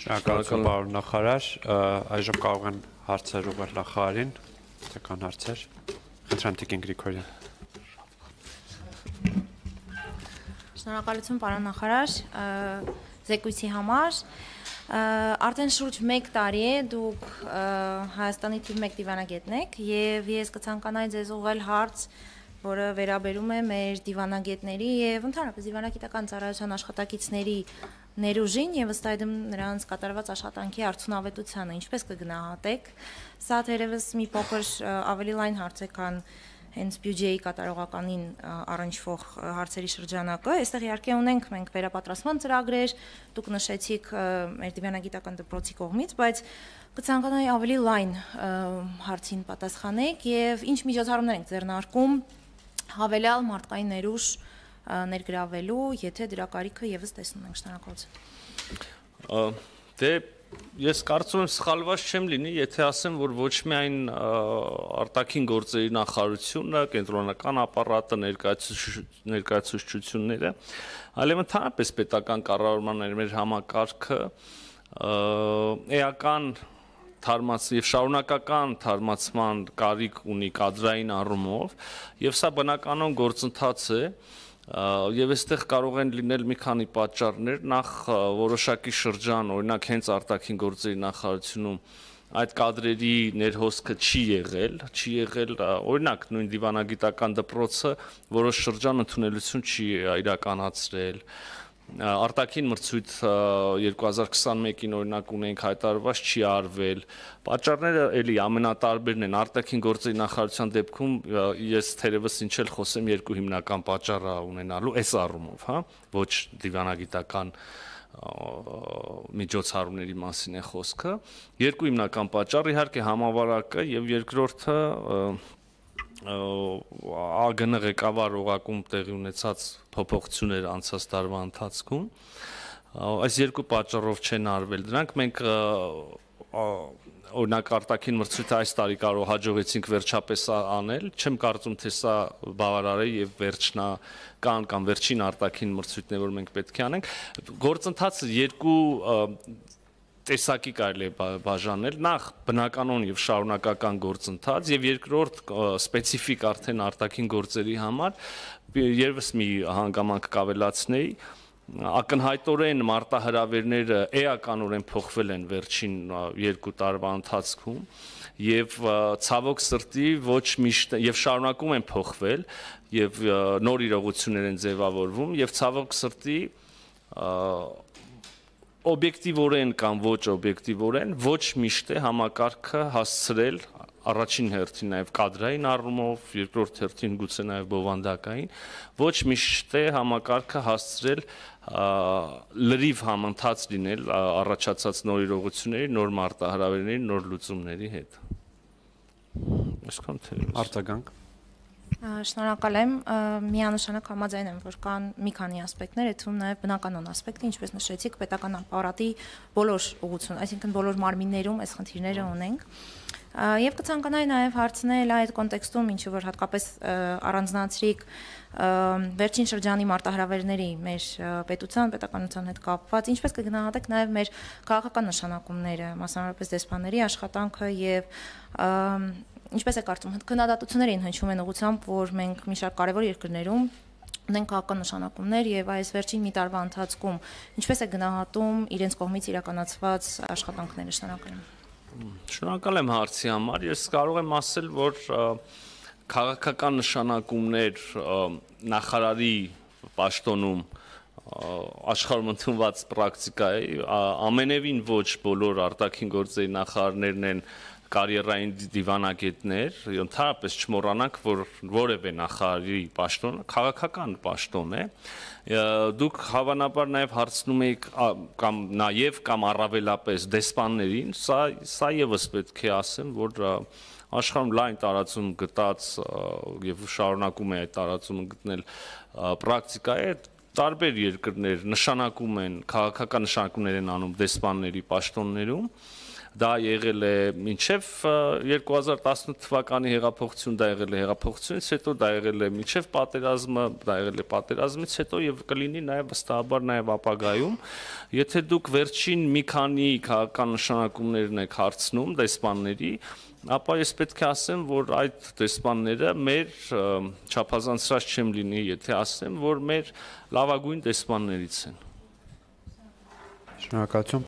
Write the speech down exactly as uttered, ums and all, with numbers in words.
Շնորհակալություն պարոն նախարար, այժմ կարող են հարցեր ուղղել նախարարին, թե կան հարցեր։ Խնդրեմ Տիկին Գրիգորյան։ Շնորհակալություն պարոն նախարար, զեկույցի համար։ Արդեն շուրջ մեկ տարի է դուք Հայաստանի թիվ մեկ դիվանագետն եք եւ ես կցանկանայի ձեզ ուղղել հարց, որը վերաբերում է մեր դիվանագետների եւ ընդհանրապես դիվանագիտական ծառայության աշխատակիցների ներուժին եւ ըստ այդմ նրանց կատարված աշխատանքի արդյունավետությանը ինչպես կգնահատեք։ Սա թերևս մի փոքր ավելի լայն հարց է, քան հենց բյուջեի կատարողականին առնչվող հարցերի շրջանակը։ Այստեղ իհարկե ունենք մենք վերապատրաստման ծրագրեր, դուք նշեցիք մեր դիվանագիտական դպրոցի կողմից, բայց կցանկանայի ավելի լայն հարցին պատասխանեք եւ ինչ միջոցառումներ ենք ձեռնարկում հավելյալ մարդկային ներուժ ներգրավելու, եթե դրա կարիքը եւս տեսնում ենք։ Շնորհակալություն։ Դե ես կարծում եմ սխալված չեմ լինի, եթե ասեմ, որ ոչ միայն արտաքին գործերի նախարարությունը, կենտրոնական ապարատը, ներկայացուցչությունները, այլև ընդհանրապես պետական կառավարման մեր համակարգը էական թարմացման եւ շարունակական թարմացման կարիք ունի կադրային առումով, եւ սա բնականոն գործընթաց է։ Եվ այստեղ կարող են լինել մի քանի պատճառներ, նախ որոշակի շրջան, օրինակ հենց արտաքին գործերի նախարարությունում այդ կադրերի ներհոսքը չի եղել, չի եղել, օրինակ նույն դիվանագիտական դպրոցը որոշ շրջան ընդունելություն չի իրականացրել։ Արտաքին մրցույթ երկու հազար քսաներկուսին օրինակ ունենք հայտարարված չի արվել։ Պատճառները էլի ամենատարբերն են։ Արտաքին գործերի նախարարության դեպքում ես թերևս ինչ էլ խոսեմ երկու հիմնական պատճառ ունենալու այս առումով, հա, ոչ դիվանագիտական միջոցառումների մասին է խոսքը։ Երկու հիմնական պատճառ իհարկե համավարակը եւ երկրորդը ԱԳՆ ղեկավար օղակում տեղի ունեցած փոփոխություններ անցած տարվա ընթացքում այս երկու պատճառով չեն արվել դրանք։ Մենք օրինակ արտաքին մրցույթը այս տարի կարող հաջողեցինք վերջապես անել, չեմ կարծում թե սա բավարար է եւ վերջնա կան կամ վերջին արտաքին մրցույթն է, որ մենք պետք է անենք։ Գործընթացը երկու տեսակի կարելի է բաժանել, նախ բնականոն եւ շարունակական գործընթաց եւ երկրորդ սպეციფიկ արդեն արտաքին գործերի համար երևս մի հանգամանք կավելացնեի, ակնհայտորեն մարտահրավերները էականորեն փոխվել են վերջին երկու տարվա ընթացքում եւ ցավոք սրտի ոչ միշտ եւ շարունակում են փոխվել եւ նոր իրողություններ են ձևավորվում եւ ցավոք սրտի օբյեկտիվորեն կամ ոչ օբյեկտիվորեն ոչ միշտ է համակարգը հասցրել առաջին հերթին նաև կադրային առումով, երկրորդ հերթին գուցե նաև բովանդակային, ոչ միշտ է համակարգը հասցրել լրիվ համընթաց լինել առաջացած նոր իրողությունների, նոր մարտահրավերների, նոր լուծումների հետ։ Այսքան թերևս։ Արտագանք։ Շնորհակալ եմ, միանշանակ համաձայն եմ, որ կան մի քանի ասպեկտներ, այդ թվում նաև բնականոն ասպեկտը, ինչպես նշեցիք, պետական ապարատի բոլոր ուղղություն, այսինքն բոլոր մարմիններում այս խնդիրները ունենք։ Եվ կցանկանայի նաև հարցնել այդ կոնտեքստում, ինչ որ հատկապես առանձնացրիք վերջին շրջանի մարտահրավերների մեր պետության, պետականության հետ կապված, ինչպես կգնահատեք նաև մեր քաղաքական նշանակումները, մասնավորապես դեսպանների աշխատանքը եւ ինչպես է կարծում, քննադատություններին հնչում են ուղղությամբ, որ մենք մի շարք կարևոր երկրներում ունենք քաղաքական նշանակումներ եւ այս վերջին մի տարվա ընթացքում ինչպես է գնահատում իրենց կողմից իրականացված աշխատանքները։ Շնորհակալ եմ։ Շնորհակալ եմ հարցի համար։ Ես կարող եմ ասել, որ քաղաքական նշանակումներ նախարարի պաշտոնում աշխարհում ընդունված պրակտիկա է, ամենևին ոչ բոլոր արտաքին գործերի նախարարներն են կարիերային դիվանագետներ, ընդհանրապես չմոռանանք, որ որևէ նախարարի պաշտոնը քաղաքական պաշտոն է։ Դուք հավանաբար նաև հարցնում եք կամ նաև կամ առավելապես դեսպաններին, սա սա եւս պետք է ասեմ, որ աշխարհում լայն տարածում գտած եւ շարունակում է այդ տարածումը գտնել պրակտիկա է։ Տարբեր երկրներ նշանակում են քաղաքական նշանակումներ են անում դեսպանների պաշտոններում։ Դա եղել է մինչև երկու հազար տասնութ թվականի հեղափոխություն, դա եղել է հեղափոխությունից հետո, դա եղել է մինչև պատերազմը, դա եղել է պատերազմից հետո եւ կլինի նաեւ վստահաբար նաեւ ապագայում, եթե դուք վերջին մի քանի քաղաքական նշանակումներն եք հարցնում դեսպանների, ապա ես պետք է ասեմ, որ այդ դեսպանները մեր չափազանցրած չեմ լինի, եթե ասեմ, որ մեր լավագույն դեսպաններից են։ Շնորհակալություն։